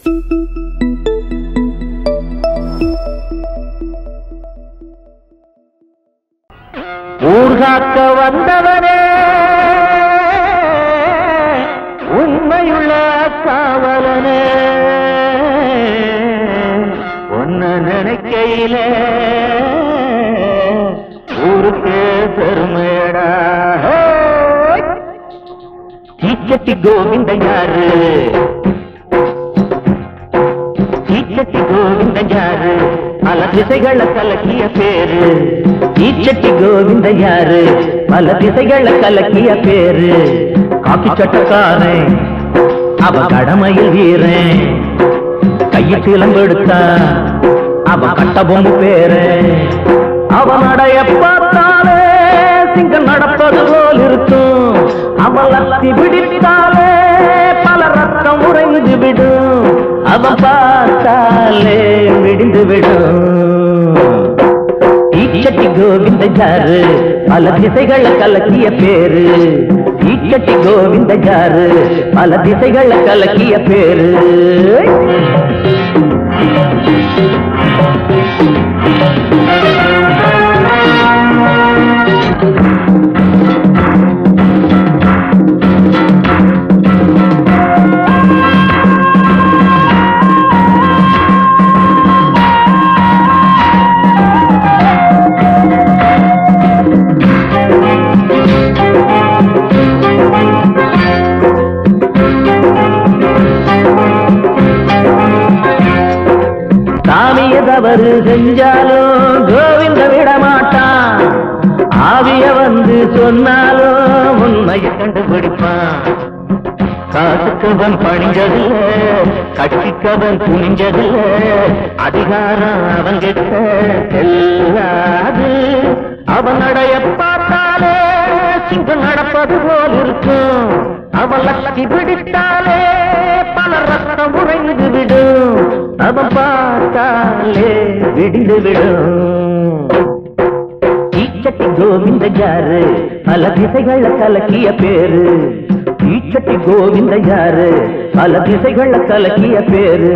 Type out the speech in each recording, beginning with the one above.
Theechatti Govindanyaru, Theechatti Govindanyaru, Malatisegala kalakiya peru, Theechatti Govindanyaru, Malatisegala kalakiya peru, Kaaki chattakaare, ava kadamayil veeran, kaiyil silam edutha, ava kattabombu peru, ava nadaiya paathale, singam nadappadhu pol irukkum. அவலத்தி பிடித்தாலே பல ரத்தம் உறைந்து விடும் அவ பார்த்தாலே விடிந்து விடும் தீச்சட்டி கோவிந்தஞ்சாறு பல திசைகளை கலக்கிய பேரு தீச்சட்டி கோவிந்தஞ்சாறு பல திசைகளை கலக்கிய பேரு செஞ்சாலோ கோவிந்த விடமாட்டான் ஆவிய வந்து சொன்னாலோ உண்மையை கண்டுபிடிப்பான் காசுக்கவன் பணிஞ்சதில்ல கட்சிக்கவன் துணிஞ்சதில்ல அதிகாரம் அவன் கிட்ட செல்லாது அவன் நடைய பார்த்தாலே சிங்கம் நடப்பது போல் இருக்கும் அவன் லட்சி பிடித்தாலே பல ரத்தம் உறைந்து விடும் அவன் பார்த்தாலே விடிந்து விடும் தீச்சட்டி கோவிந்தஞ்சாறு பல திசைகளை கலக்கிய பேரு தீச்சட்டி கோவிந்தஞ்சாறு பல திசைகளை கலக்கிய பேரு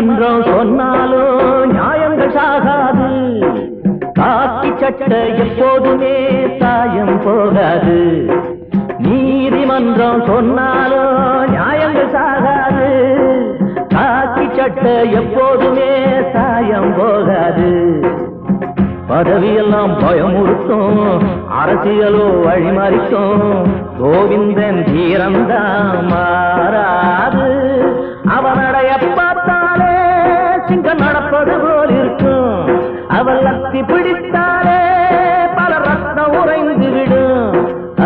மன்றம் சொன்னாலோ நியாயங்கள் சாகாது காக்கி சட்டை எப்போதுமே சாயம் போகாது நீதிமன்றம் சொன்னாலோ நியாயங்கள் சாகாது காக்கி சட்டை எப்போதுமே சாயம் போகாது பதவியெல்லாம் பயமுறுத்தும் அரசியலோ வழிமறித்தும் கோவிந்தன் தீரந்தான் மாறாது அவனடைய சிங்கம் நடப்பது போல் இருக்கும் அவள் லத்தி பிடித்தாலே பல ரத்தம் உறைந்து விடும்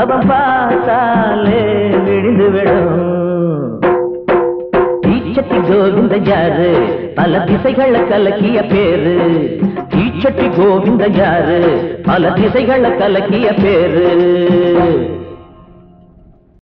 அவன் பார்த்தாலே விடிந்து விடும் தீச்சட்டி கோவிந்தஞ்சாறு பல திசைகளை கலக்கிய பேரு தீச்சட்டி கோவிந்தஞ்சாறு பல திசைகளை கலக்கிய பேரு